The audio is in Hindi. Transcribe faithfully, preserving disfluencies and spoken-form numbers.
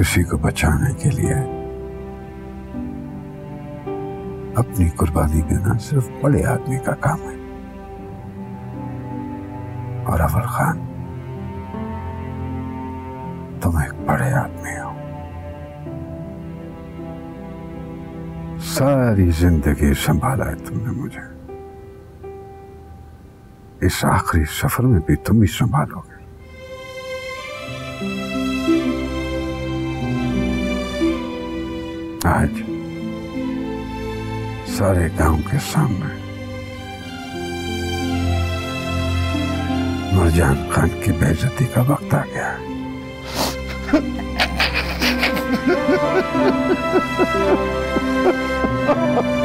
इसी को बचाने के लिए अपनी कुर्बानी देना सिर्फ बड़े आदमी का काम है। और अफर खान, तुम एक बड़े आदमी हो। सारी जिंदगी संभाला है तुमने मुझे, इस आखिरी सफर में भी तुम ही संभालोगे। आज सारे गांव के सामने मरजान खान की बेइज्जती का वक्त आ गया है।